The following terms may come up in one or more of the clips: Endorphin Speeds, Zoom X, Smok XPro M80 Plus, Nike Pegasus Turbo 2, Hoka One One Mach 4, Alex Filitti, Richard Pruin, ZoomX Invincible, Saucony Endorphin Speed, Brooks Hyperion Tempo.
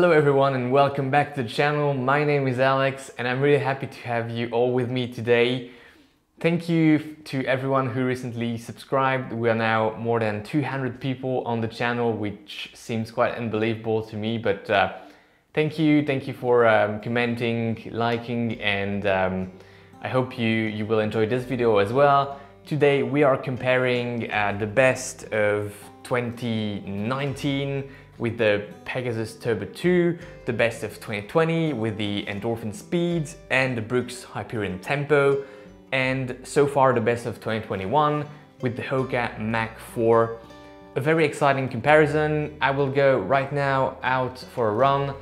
Hello everyone and welcome back to the channel. My name is Alex and I'm really happy to have you all with me today. Thank you to everyone who recently subscribed. We are now more than 200 people on the channel, which seems quite unbelievable to me, but thank you for commenting, liking, and I hope you will enjoy this video as well. Today we are comparing the best of 2019 with the Pegasus Turbo 2, the best of 2020 with the Endorphin Speeds and the Brooks Hyperion Tempo, and so far the best of 2021 with the Hoka Mach 4. A very exciting comparison. I will go right now out for a run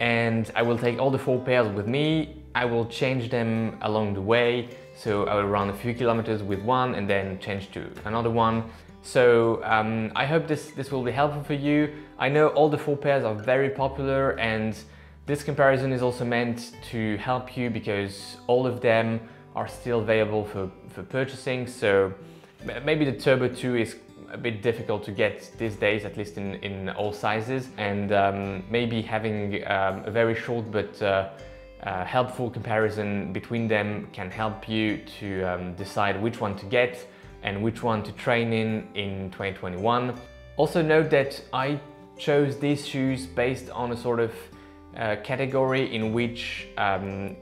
and I will take all the four pairs with me. I will change them along the way, so I will run a few kilometers with one and then change to another one. So I hope this will be helpful for you. I know all the four pairs are very popular and this comparison is also meant to help you because all of them are still available for purchasing. So maybe the Turbo 2 is a bit difficult to get these days, at least in all sizes. And maybe having a very short but helpful comparison between them can help you to decide which one to get and which one to train in 2021. Also note that I chose these shoes based on a sort of category in which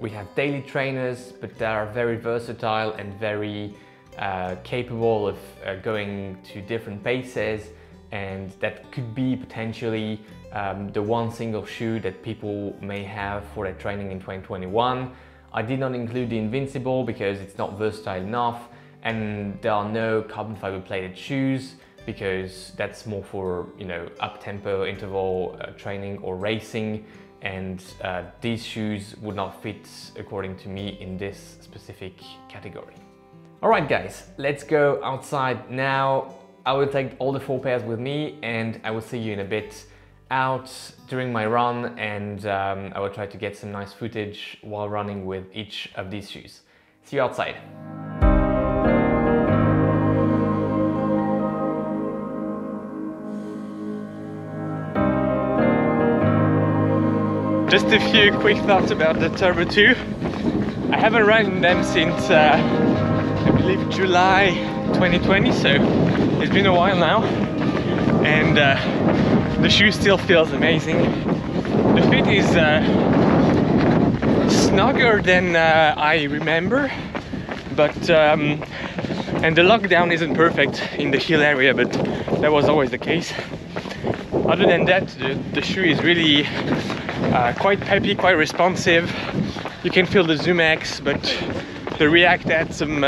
we have daily trainers, but they are very versatile and very capable of going to different paces, and that could be potentially the one single shoe that people may have for their training in 2021. I did not include the Invincible because it's not versatile enough, and there are no carbon fiber plated shoes because that's more for, you know, up-tempo interval training or racing, and these shoes would not fit, according to me, in this specific category. All right guys, let's go outside now. I will take all the four pairs with me and I will see you in a bit out during my run, and I will try to get some nice footage while running with each of these shoes. See you outside. Just a few quick thoughts about the Turbo 2. I haven't run in them since I believe July 2020, so it's been a while now, and the shoe still feels amazing. The fit is snugger than I remember, but and the lockdown isn't perfect in the heel area, but that was always the case. Other than that, the shoe is really quite peppy, quite responsive. You can feel the Zoom X, but the React adds some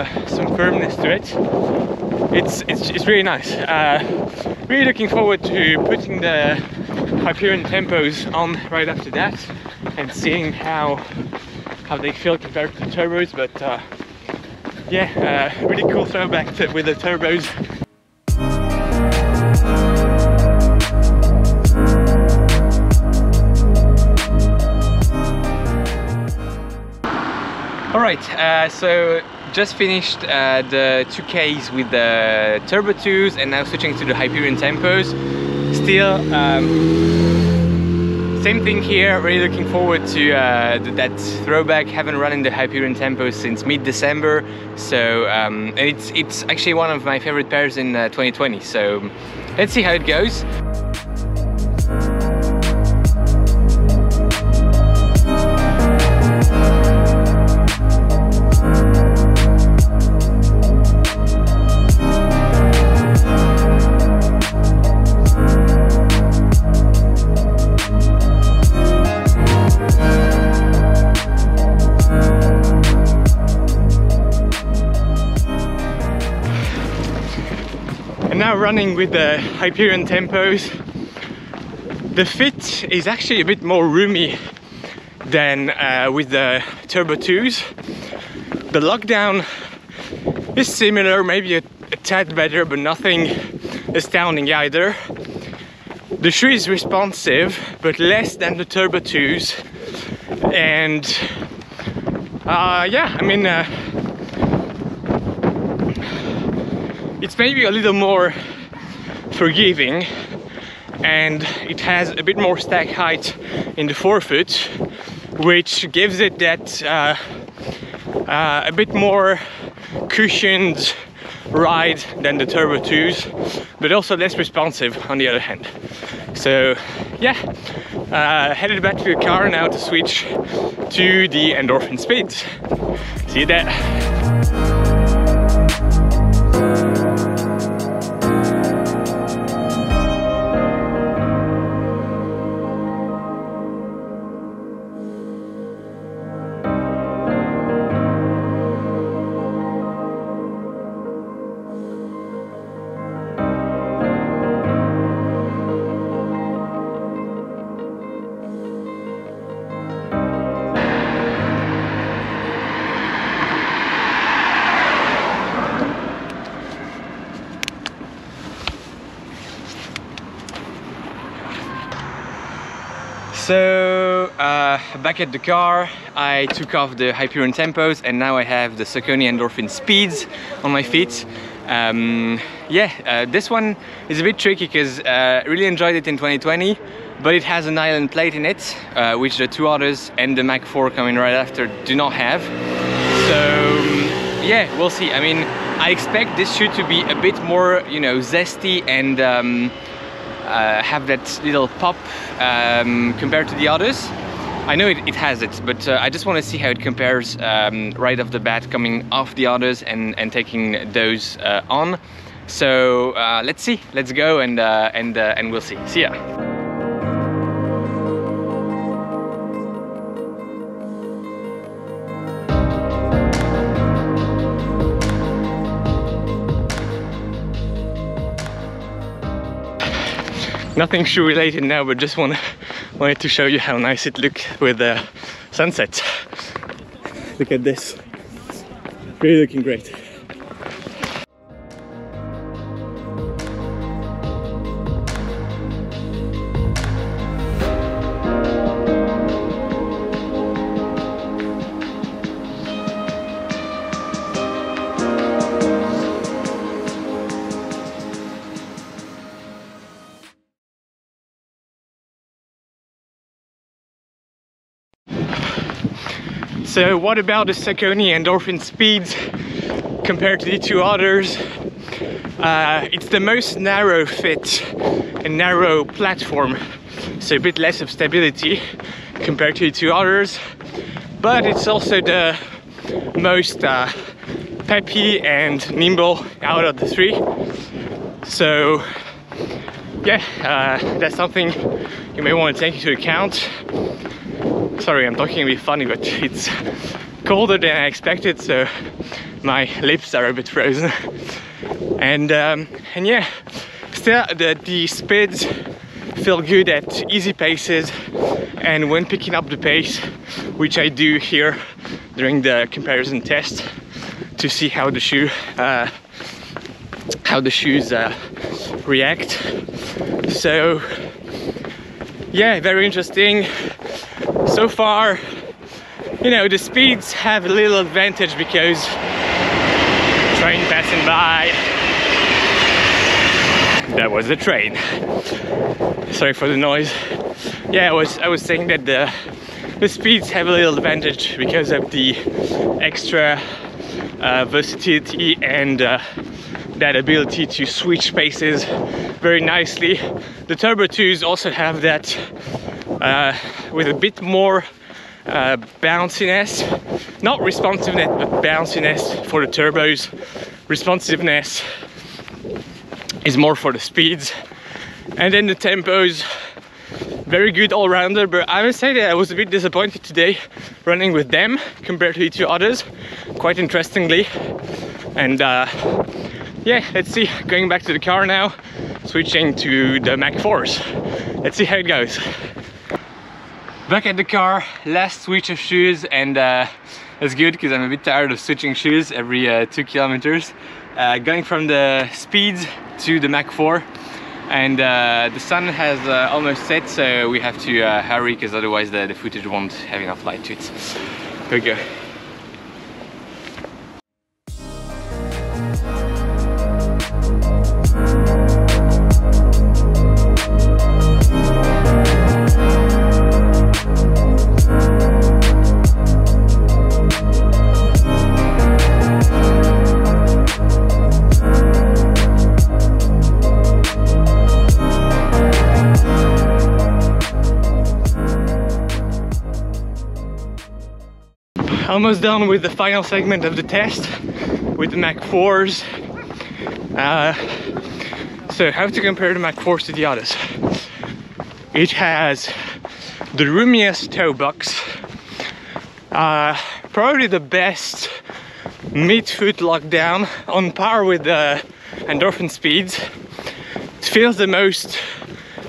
firmness to it. It's really nice. Really looking forward to putting the Hyperion Tempos on right after that and seeing how they feel compared to the Turbos. But yeah, really cool throwback with the Turbos. Alright, so just finished the 2Ks with the Turbo 2s and now switching to the Hyperion Tempos. Still, same thing here, really looking forward to that throwback. Haven't run in the Hyperion Tempos since mid-December, so and it's actually one of my favorite pairs in 2020, so let's see how it goes. Now running with the Hyperion Tempos, the fit is actually a bit more roomy than with the Turbo 2s. The lockdown is similar, maybe a tad better, but nothing astounding either. The shoe is responsive, but less than the Turbo 2s. And yeah, I mean, it's maybe a little more forgiving and it has a bit more stack height in the forefoot, which gives it that a bit more cushioned ride than the Turbo 2s, but also less responsive on the other hand. So yeah, headed back to the car now to switch to the Endorphin Speeds. See you there. So back at the car, I took off the Hyperion Tempos and now I have the Saucony Endorphin Speeds on my feet. This one is a bit tricky because I really enjoyed it in 2020, but it has an island plate in it, which the two others and the Mach 4 coming right after do not have. So yeah, we'll see. I mean, I expect this shoe to be a bit more, you know, zesty and have that little pop compared to the others. I know it has it, but I just want to see how it compares right off the bat, coming off the others and taking those on. So let's see, let's go and we'll see. See ya. Nothing shoe related now, but just wanted to show you how nice it looked with the sunset. Look at this, really looking great. So what about the Saucony Endorphin Speeds compared to the two others? It's the most narrow fit and narrow platform, so a bit less of stability compared to the two others, but it's also the most peppy and nimble out of the three. So yeah, that's something you may want to take into account. Sorry, I'm talking a bit funny, but it's colder than I expected, so my lips are a bit frozen. And yeah, still the speeds feel good at easy paces, and when picking up the pace, which I do here during the comparison test to see how the shoe, how the shoes react. So yeah, very interesting. So far, you know, the speeds have a little advantage because train passing by. That was the train. Sorry for the noise. Yeah, I was saying that the speeds have a little advantage because of the extra versatility and that ability to switch paces very nicely. The Turbo 2s also have that, with a bit more bounciness, not responsiveness, but bounciness for the Turbos. Responsiveness is more for the Speeds. And then the Tempos, very good all-rounder, but I must say that I was a bit disappointed today running with them compared to the two others, quite interestingly. And yeah, let's see, going back to the car now, switching to the Mach 4s. Let's see how it goes. Back at the car, last switch of shoes, and that's good because I'm a bit tired of switching shoes every 2 kilometers. Going from the Speeds to the Mach 4, and the sun has almost set, so we have to hurry because otherwise the footage won't have enough light to it. Here we go. almost done with the final segment of the test with the Mach 4s. So how to compare the Mach 4s to the others? It has the roomiest toe box, probably the best mid-foot lockdown, on par with the Endorphin Speeds. It feels the most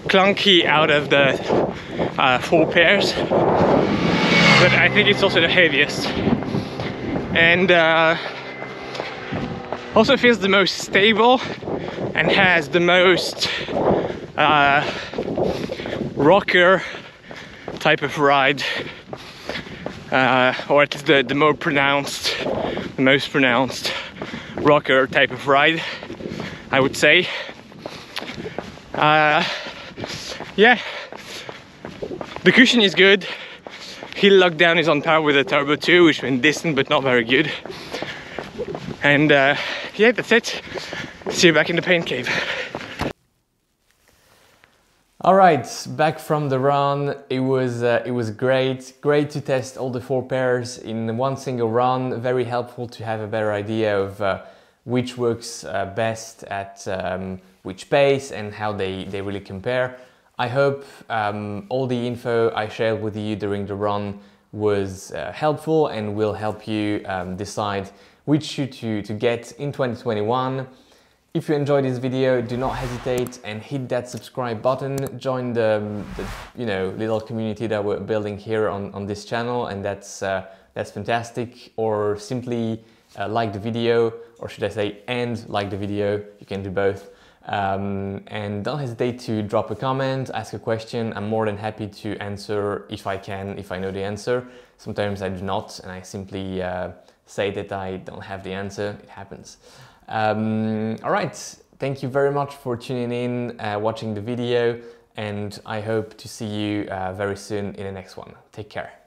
clunky out of the four pairs, but I think it's also the heaviest, and also feels the most stable and has the most rocker type of ride, or at least the most pronounced rocker type of ride, I would say. Yeah, the cushion is good. Heel lockdown is on par with the Turbo 2, which went distant but not very good. And yeah, that's it. See you back in the paint cave. All right, back from the run. It was great to test all the four pairs in one single run. Very helpful to have a better idea of which works best at which pace and how they really compare. I hope all the info I shared with you during the run was helpful and will help you decide which shoe to get in 2021. If you enjoyed this video, do not hesitate and hit that subscribe button. Join the little community that we're building here on this channel, and that's fantastic. Or simply like the video, or should I say, and like the video. You can do both. And don't hesitate to drop a comment, ask a question. I'm more than happy to answer if I can, if I know the answer. Sometimes I do not, and I simply say that I don't have the answer. It happens. All right, thank you very much for tuning in, watching the video, and I hope to see you very soon in the next one. Take care.